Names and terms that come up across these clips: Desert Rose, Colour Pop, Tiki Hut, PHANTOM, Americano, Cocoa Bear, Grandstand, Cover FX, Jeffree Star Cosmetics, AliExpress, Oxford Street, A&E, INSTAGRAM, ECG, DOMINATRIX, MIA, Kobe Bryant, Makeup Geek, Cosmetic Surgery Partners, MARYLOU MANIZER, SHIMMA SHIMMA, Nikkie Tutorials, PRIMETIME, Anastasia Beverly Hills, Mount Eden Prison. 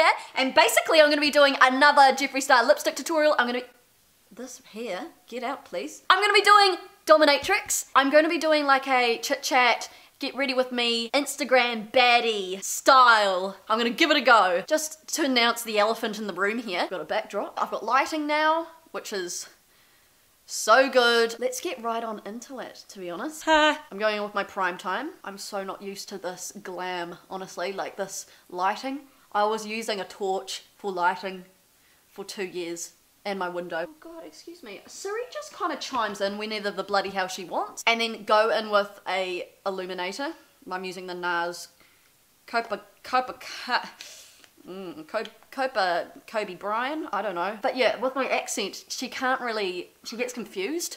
hair, and basically I'm going to be doing another Jeffree Star lipstick tutorial. I'm going to be... This hair, get out please. I'm going to be doing DOMINATRIX. I'm going to be doing like a chit chat, get ready with me, Instagram baddie style. I'm going to give it a go. Just to announce the elephant in the room here. Got a backdrop. I've got lighting now, which is... so good. Let's get right on into it, to be honest. I'm going in with my Primetime. I'm so not used to this glam, honestly, like this lighting. I was using a torch for lighting for 2 years in my window. Oh God, excuse me. Siri just kind of chimes in whenever the bloody hell she wants. And then go in with a illuminator. I'm using the NARS Kobe Bryant, I don't know. But yeah, with my accent, she can't really, she gets confused.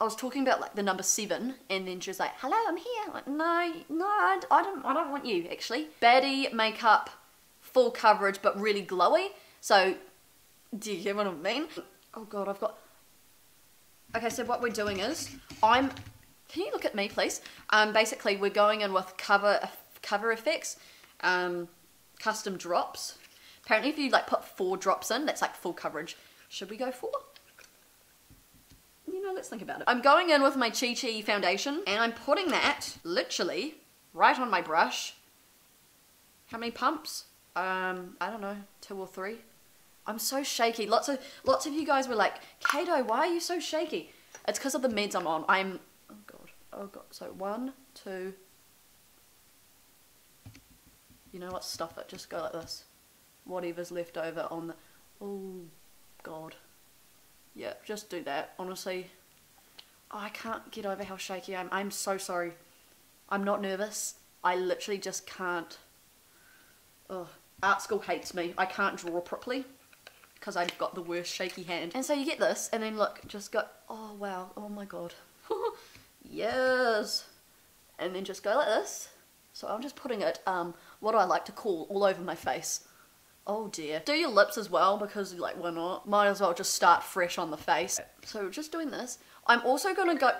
I was talking about like the number 7, and then she was like, hello, I'm here. I'm like, no, I don't want you, actually. Baddie makeup, full coverage, but really glowy. So, do you get what I mean? Oh God, I've got, okay, so what we're doing is, can you look at me, please? Basically, we're going in with Cover FX, custom drops. Apparently if you like put 4 drops in, that's like full coverage. Should we go 4? You know, let's think about it. I'm going in with my Chi Chi foundation and I'm putting that literally right on my brush. How many pumps? I don't know, 2 or 3. I'm so shaky. Lots of you guys were like, Caito, why are you so shaky? It's because of the meds I'm on. Oh God. So 1, 2. You know what, stuff it, just go like this. Whatever's left over on the, oh God. Yeah, just do that, honestly. Oh, I can't get over how shaky I am, I'm so sorry. I'm not nervous, I literally just can't. Oh, art school hates me, I can't draw properly because I've got the worst shaky hand. And so you get this, and then look, just go, oh wow, oh my God. Yes. And then just go like this. So I'm just putting it, what do I like to call, all over my face. Oh dear. Do your lips as well, because like, why not? Might as well just start fresh on the face. So just doing this. I'm also gonna go...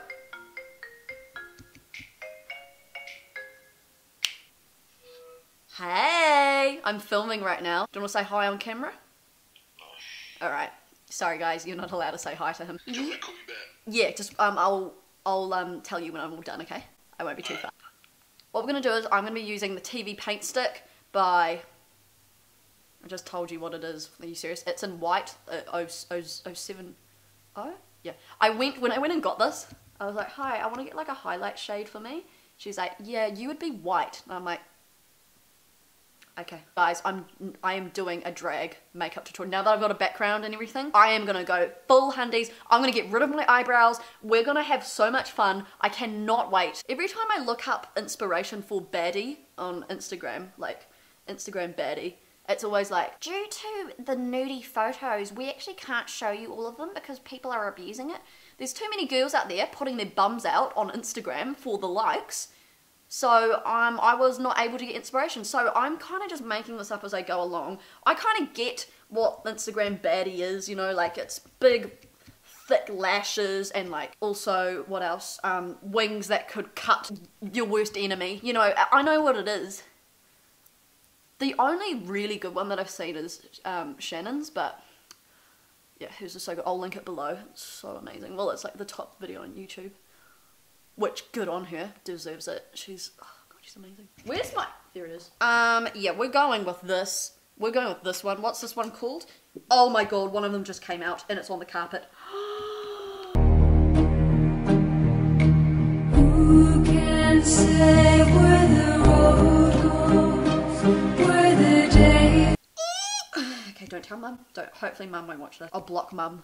Hey! I'm filming right now. Do you wanna say hi on camera? No. Alright. Sorry guys, you're not allowed to say hi to him. Do you want me to call you back? Yeah, just, I'll tell you when I'm all done, okay? I won't be too far. What we're going to do is I'm going to be using the TV paint stick by, I just told you what it is, are you serious? It's in white, 070, yeah. When I went and got this, I was like, hi, I want to get like a highlight shade for me. She's like, yeah, you would be white. And I'm like, okay. Guys, I am doing a drag makeup tutorial. Now that I've got a background and everything, I am going to go full hundies. I'm going to get rid of my eyebrows. We're going to have so much fun. I cannot wait. Every time I look up inspiration for baddie on Instagram, like Instagram baddie, it's always like, due to the nudie photos, we actually can't show you all of them because people are abusing it. There's too many girls out there putting their bums out on Instagram for the likes. So I was not able to get inspiration. So I'm kind of just making this up as I go along. I kind of get what Instagram baddie is, you know, like it's big, thick lashes and like also, what else? Wings that could cut your worst enemy. You know, I know what it is. The only really good one that I've seen is Shannon's, but yeah, hers is so good. I'll link it below. It's so amazing. Well, it's like the top video on YouTube. Which, good on her, deserves it. She's, oh God, she's amazing. Where's my, there it is. Yeah, we're going with this. We're going with this one. What's this one called? Oh my God, one of them just came out and it's on the carpet. Who can say where the road goes, where the day... Okay, don't tell Mum. Don't, hopefully Mum won't watch this. I'll block Mum.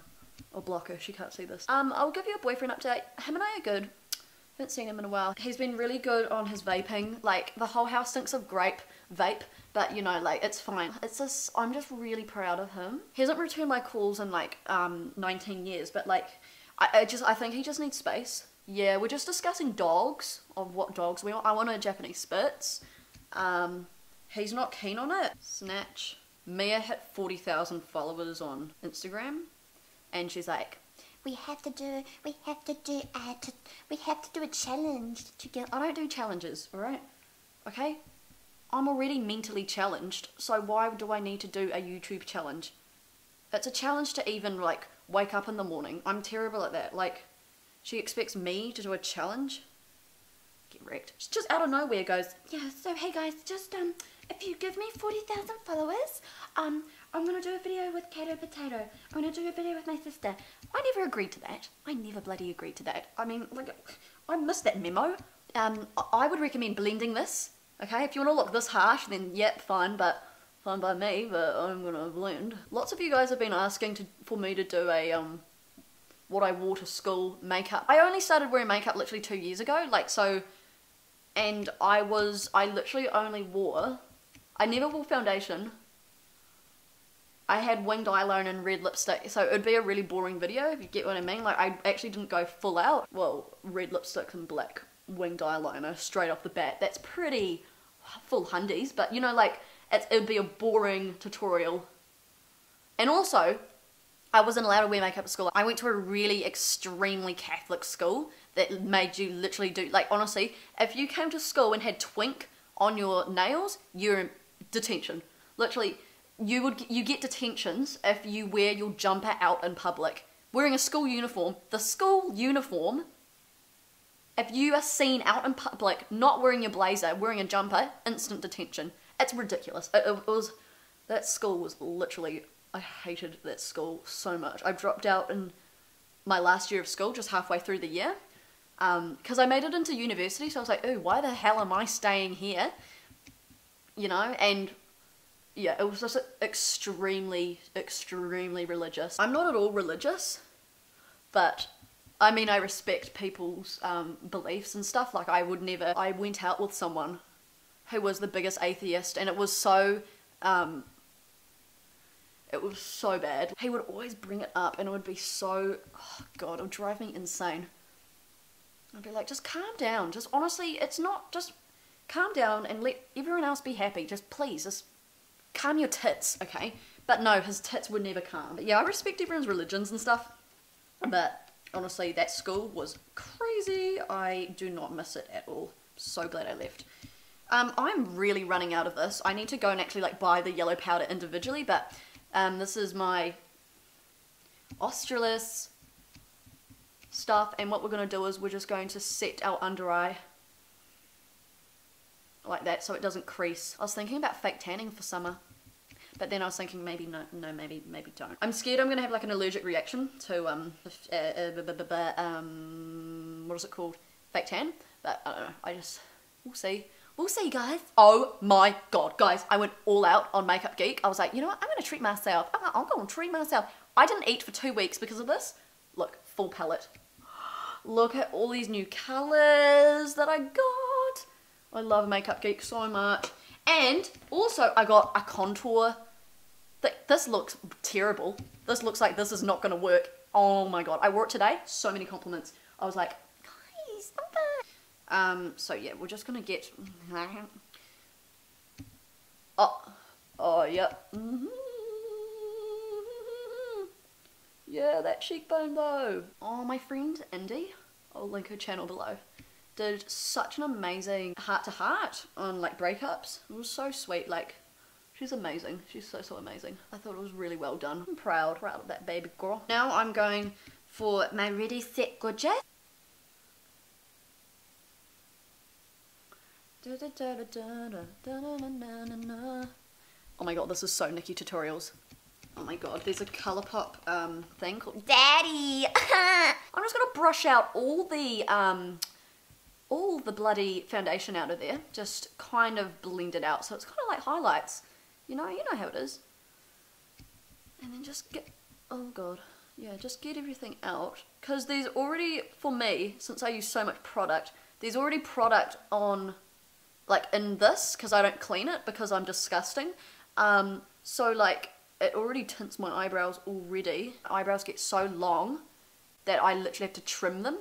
I'll block her, she can't see this. I'll give you a boyfriend update. Him and I are good. Haven't seen him in a while. He's been really good on his vaping. Like, the whole house stinks of grape vape, but you know, like, it's fine. It's just, I'm just really proud of him. He hasn't returned my calls in like 19 years, but like, I think he just needs space. Yeah, we're just discussing dogs, of what dogs we want. I want a Japanese Spitz. He's not keen on it. Snatch. Mia hit 40,000 followers on Instagram, and she's like, we have to do a challenge to get, I don't do challenges, all right? Okay? I'm already mentally challenged, so why do I need to do a YouTube challenge? It's a challenge to even, like, wake up in the morning. I'm terrible at that. Like, she expects me to do a challenge? Get wrecked. She just out of nowhere goes, yeah, so hey guys, just, if you give me 40,000 followers, I'm gonna do a video with Caito Potatoe. I'm gonna do a video with my sister. I never agreed to that. I never bloody agreed to that. I mean, like, I missed that memo. I would recommend blending this, okay? If you wanna look this harsh, then yep, fine, but fine by me, but I'm gonna blend. Lots of you guys have been asking for me to do a, what I wore to school makeup. I only started wearing makeup literally 2 years ago, like, so, and I literally only wore, I never wore foundation. I had winged eyeliner and red lipstick, so it'd be a really boring video, if you get what I mean. Like, I actually didn't go full out. Well, red lipstick and black winged eyeliner straight off the bat. That's pretty full hundies, but, you know, like, it'd be a boring tutorial. And also, I wasn't allowed to wear makeup at school. I went to a really extremely Catholic school that made you literally do, like, honestly, if you came to school and had twink on your nails, you're in detention. Literally, you get detentions if you wear your jumper out in public. Wearing a school uniform, the school uniform, if you are seen out in public, not wearing your blazer, wearing a jumper, instant detention. It's ridiculous. That school was literally, I hated that school so much. I dropped out in my last year of school, just halfway through the year, because I made it into university, so I was like, ooh, why the hell am I staying here? You know, and yeah, it was just extremely, extremely religious. I'm not at all religious, but I mean, I respect people's beliefs and stuff. Like, I went out with someone who was the biggest atheist, and it was so bad. He would always bring it up, and it would be so, oh God, it would drive me insane. I'd be like, just calm down. Just honestly, it's not, just calm down and let everyone else be happy. Just please, just calm your tits, okay? But no, his tits were never calm. But yeah, I respect everyone's religions and stuff, but honestly, that school was crazy. I do not miss it at all. So glad I left. I'm really running out of this. I need to go and actually, like, buy the yellow powder individually, but this is my Australis stuff, and what we're going to do is we're just going to set our under eye like that so it doesn't crease. I was thinking about fake tanning for summer, but then I was thinking maybe maybe don't. I'm scared I'm going to have, like, an allergic reaction to, what is it called? Fake tan? But I don't know, I just, we'll see. We'll see, guys. Oh my God, guys, I went all out on Makeup Geek. I was like, you know what? I'm gonna treat myself. I'm gonna treat myself. I didn't eat for 2 weeks because of this. Look, full palette. Look at all these new colors that I got. I love Makeup Geek so much. And also I got a contour. This looks terrible. This looks like this is not gonna work. Oh my God, I wore it today. So many compliments. I was like, guys, I'm back. So yeah, we're just gonna get, yep, yeah, that cheekbone though. Oh, my friend Indy, I'll link her channel below, did such an amazing heart to heart on, like, breakups. It was so sweet, like, she's amazing. She's so, so amazing. I thought it was really well done. I'm proud of that baby girl. Now I'm going for my Ready, Set, Go, Jess. Oh my God, this is so Nikkie Tutorials. Oh my God, there's a Colour Pop thing called Daddy. I'm just gonna brush out all the bloody foundation out of there. Just kind of blend it out, so it's kind of like highlights. You know how it is. And then just get, oh God, yeah, just get everything out, because there's already, for me, since I use so much product, there's already product on, like, in this, because I don't clean it because I'm disgusting. So, like, it already tints my eyebrows already. My eyebrows get so long that I literally have to trim them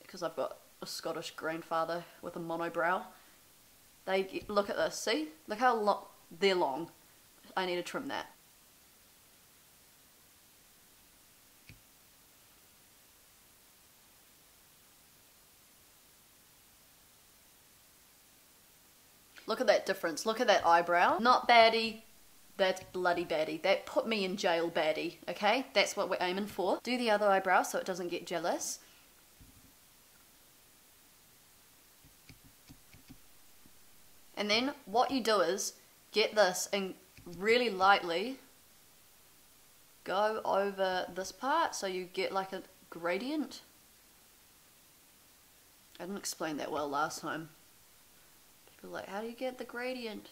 because I've got a Scottish grandfather with a monobrow. Look at this, see? Look how long, they're long. I need to trim that. Look at that difference. Look at that eyebrow. Not baddie. That's bloody baddie. That put me in jail baddie, okay? That's what we're aiming for. Do the other eyebrow so it doesn't get jealous. And then what you do is get this and really lightly go over this part so you get like a gradient. I didn't explain that well last time. People are like, how do you get the gradient?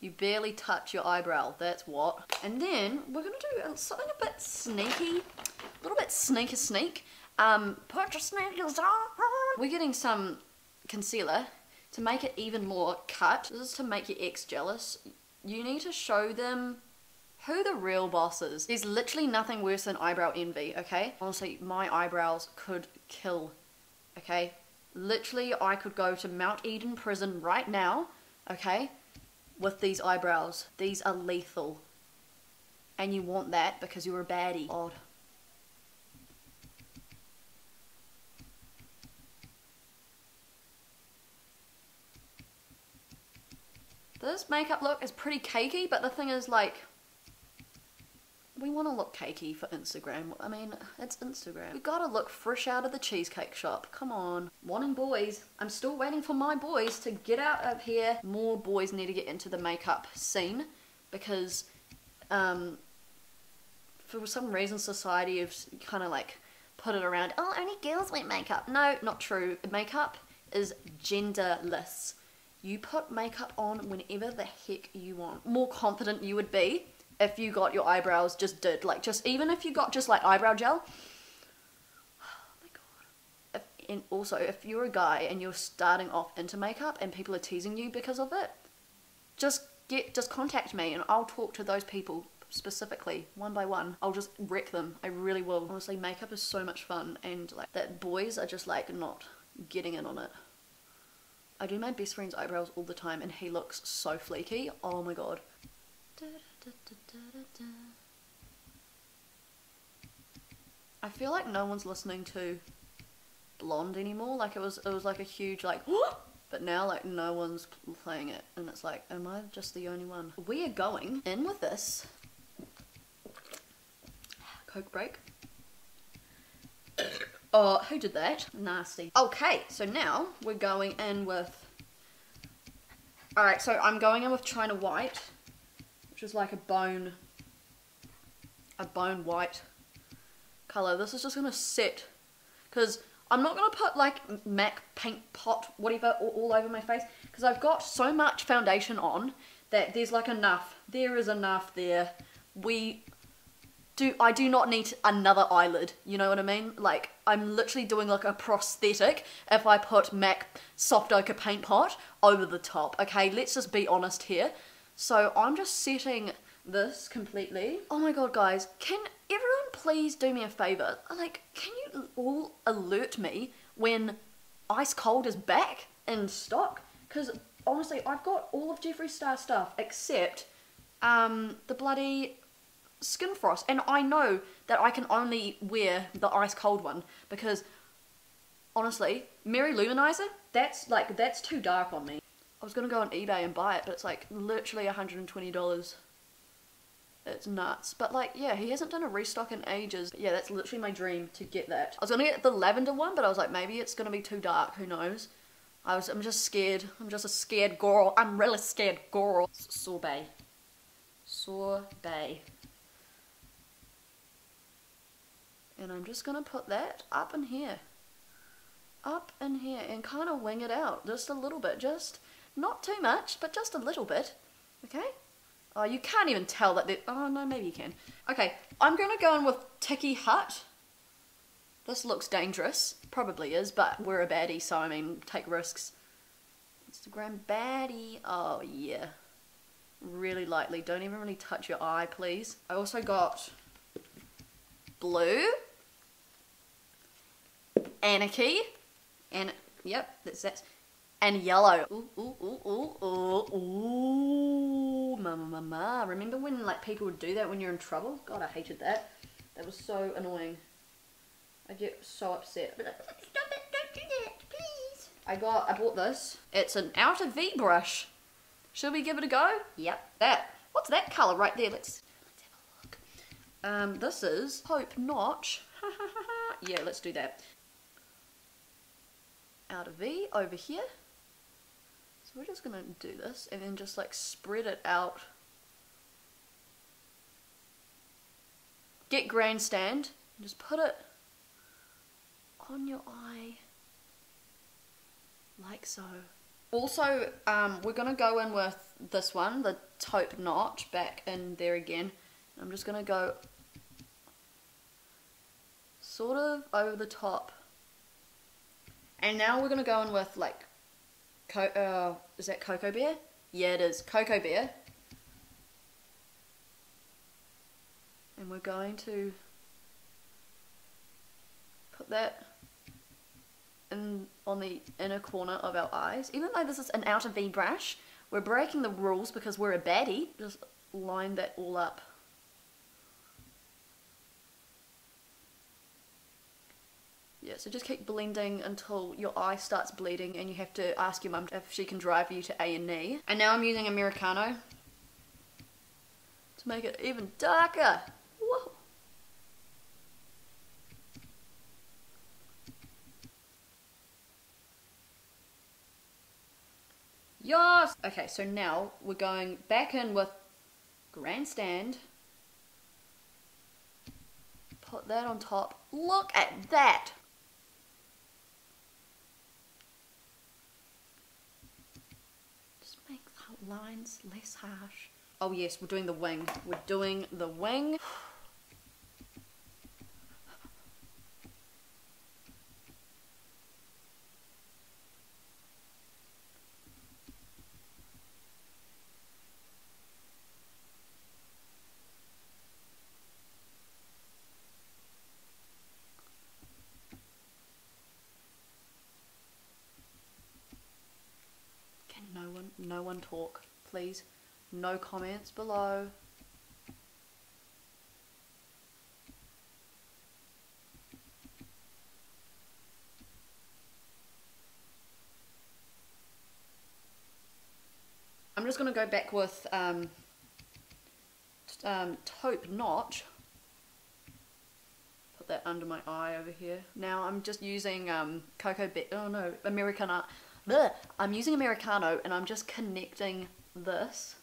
You barely touch your eyebrow, that's what. And then we're gonna do something a bit sneaky, a little bit sneak. Purchase sneakers. We're getting some concealer to make it even more cut. This is to make your ex jealous. You need to show them who the real boss is. There's literally nothing worse than eyebrow envy, okay? Honestly, my eyebrows could kill, okay? Literally, I could go to Mount Eden Prison right now, okay? With these eyebrows. These are lethal. And you want that because you're a baddie. God. This makeup look is pretty cakey, but the thing is, like, we want to look cakey for Instagram. I mean, it's Instagram. We gotta look fresh out of the cheesecake shop. Come on. Wanting boys. I'm still waiting for my boys to get out of here. More boys need to get into the makeup scene because for some reason society has kind of like put it around, oh, only girls wear makeup. No, not true. Makeup is genderless. You put makeup on whenever the heck you want. More confident you would be if you got your eyebrows just did. Like, just even if you got just like eyebrow gel. Oh my god. And also, if you're a guy and you're starting off into makeup and people are teasing you because of it, just contact me and I'll talk to those people specifically, one by one. I'll just wreck them. I really will. Honestly, makeup is so much fun and like that boys are just like not getting in on it. I do my best friend's eyebrows all the time and he looks so flaky. Oh my god. I feel like no one's listening to Blonde anymore. Like it was like a huge like, but now like no one's playing it and it's like, am I just the only one? We are going in with this Coke break. Oh, who did that? Nasty. Okay, so now we're going in with... Alright, so I'm going in with China White, which is like a bone white colour. This is just going to set, because I'm not going to put like MAC paint pot, whatever, all over my face, because I've got so much foundation on that there's like enough. There is enough there. I do not need another eyelid, you know what I mean? Like, I'm literally doing like a prosthetic if I put MAC Soft Ochre Paint Pot over the top, okay? Let's just be honest here. So I'm just setting this completely. Oh my god, guys, can everyone please do me a favour? Like, can you all alert me when Ice Cold is back in stock? Because, honestly, I've got all of Jeffree Star stuff except the bloody... Skin Frost, and I know that I can only wear the Ice Cold one because honestly, Merry Luminizer, that's too dark on me. I was gonna go on eBay and buy it, but it's like literally $120. It's nuts. But like, yeah, he hasn't done a restock in ages. But yeah, that's literally my dream to get that. I was gonna get the lavender one, but I was like, maybe it's gonna be too dark. Who knows? I'm just scared. I'm just a scared girl. I'm really scared girl. Sorbet. And I'm just going to put that up in here and kind of wing it out just a little bit. Just not too much, but just a little bit. Okay? Oh, you can't even tell that. Oh, no, maybe you can. Okay, I'm going to go in with Tiki Hut. This looks dangerous. Probably is, but we're a baddie, so I mean, take risks. Instagram baddie. Oh, yeah. Really lightly. Don't even really touch your eye, please. I also got Blue. Anarchy, and yep, that's and yellow. Ooh, mama. Remember when like people would do that when you're in trouble? God, I hated that. That was so annoying. I get so upset. Stop it! Don't do that, please. I bought this. It's an outer V brush. Should we give it a go? Yep. That. What's that colour right there? Let's have a look. This is Taupe Notch. Yeah, let's do that. Outer V over here. So we're just gonna do this and then just like spread it out. Get Grandstand. And just put it on your eye. Like so. Also, we're gonna go in with this one, the Taupe Notch, back in there again. I'm just gonna go sort of over the top. And now we're gonna go in with like, is that Cocoa Bear? Yeah, it is Cocoa Bear. And we're going to put that in, on the inner corner of our eyes. Even though this is an outer V brush, we're breaking the rules because we're a baddie. Just line that all up. Yeah, so just keep blending until your eye starts bleeding and you have to ask your mum if she can drive you to A&E. And now I'm using Americano to make it even darker. Whoa. Yes! Okay, so now we're going back in with Grandstand. Put that on top. Look at that! Just make the lines less harsh. Oh yes, we're doing the wing. We're doing the wing. No one talk, please. No comments below. I'm just gonna go back with Taupe Notch. Put that under my eye over here. Now I'm just using Americana. I'm using Americano and I'm just connecting this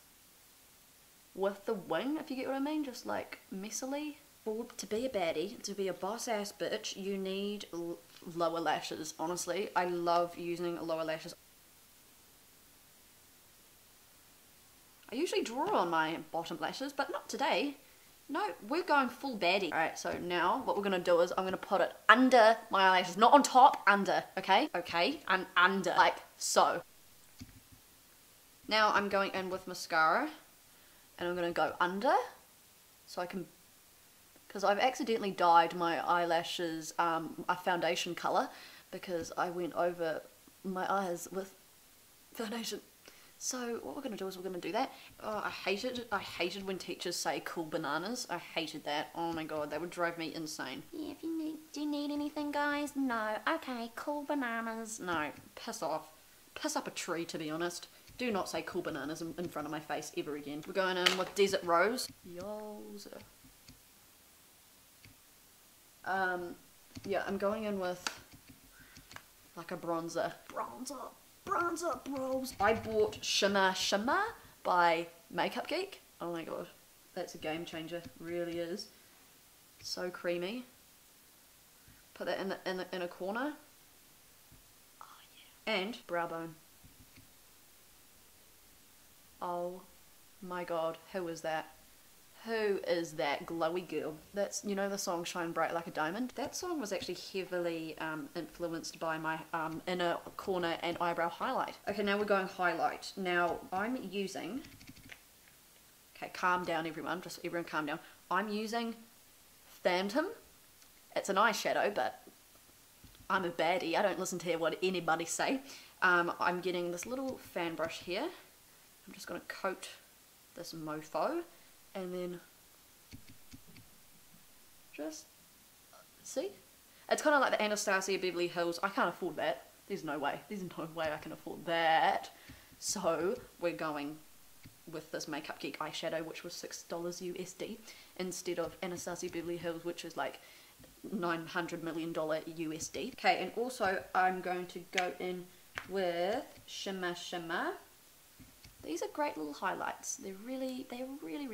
with the wing, if you get what I mean, just like messily. Well, to be a baddie, to be a boss ass bitch, you need lower lashes. Honestly, I love using lower lashes. I usually draw on my bottom lashes, but not today. No, we're going full baddie. Alright, so now what we're gonna do is I'm gonna put it under my eyelashes. Not on top, under, okay? Okay, I'm under, like so. Now I'm going in with mascara and I'm gonna go under so I can, because I've accidentally dyed my eyelashes a foundation color because I went over my eyes with foundation. So what we're going to do is we're going to do that. Oh, I hated when teachers say cool bananas. I hated that. Oh my god, that would drive me insane. Yeah, if you need, do you need anything, guys? No. Okay, cool bananas. No, piss off. Piss up a tree, to be honest. Do not say cool bananas in front of my face ever again. We're going in with Desert Rose. Yo's. Yeah, I'm going in with like a bronzer. Bronzer bros. I bought Shimmer Shimmer by Makeup Geek. Oh my god, that's a game changer, really is. So creamy. Put that in a corner. Oh yeah. And brow bone. Oh my god, who is that? Who is that glowy girl? That's, you know, the song Shine Bright Like a Diamond? That song was actually heavily influenced by my inner corner and eyebrow highlight. Okay, now we're going highlight. Now I'm using, okay, calm down everyone, just everyone calm down. I'm using Phantom. It's an eyeshadow, but I'm a baddie. I don't listen to what anybody say. I'm getting this little fan brush here. I'm just gonna coat this mofo. And then just, see? It's kind of like the Anastasia Beverly Hills. I can't afford that. there's no way I can afford that. So we're going with this Makeup Geek eyeshadow, which was $6 USD, instead of Anastasia Beverly Hills, which is like $900 million USD. Okay, and also I'm going to go in with Shimmer Shimmer. These are great little highlights. They're really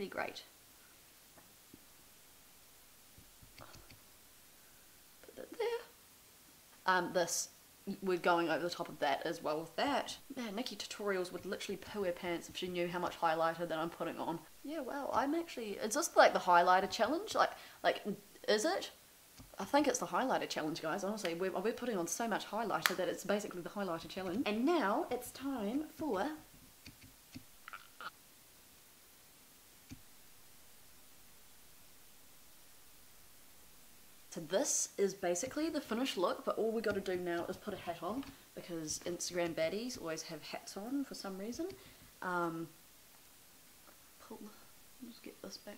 great. Put that there. This, we're going over the top of that as well with that. Man, Nikkie Tutorials would literally poo her pants if she knew how much highlighter that I'm putting on. Yeah, well, I'm actually, is this like the highlighter challenge? Like, is it? I think it's the highlighter challenge, guys. Honestly, we're putting on so much highlighter that it's basically the highlighter challenge. And now it's time for . So this is basically the finished look, but all we got to do now is put a hat on, because Instagram baddies always have hats on for some reason. Just get this back.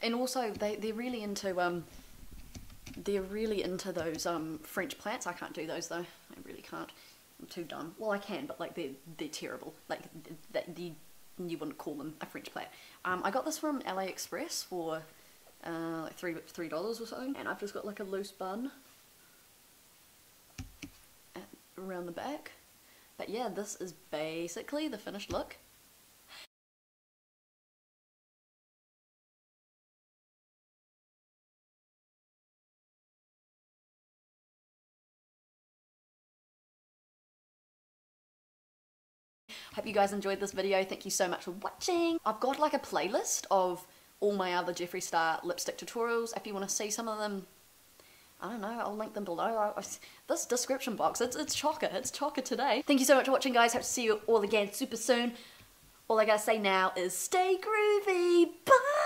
And also they're really into those French plants. I can't do those though. I really can't. I'm too dumb. Well, I can, but like they're terrible. Like you wouldn't call them a French plant. I got this from AliExpress for like $3 or so, and I've just got like a loose bun around the back. But yeah, this is basically the finished look. Hope you guys enjoyed this video. Thank you so much for watching. I've got like a playlist of all my other Jeffree Star lipstick tutorials. If you want to see some of them, I don't know, I'll link them below. This description box, it's chocker today. Thank you so much for watching, guys. Hope to see you all again super soon. All I gotta say now is stay groovy, bye!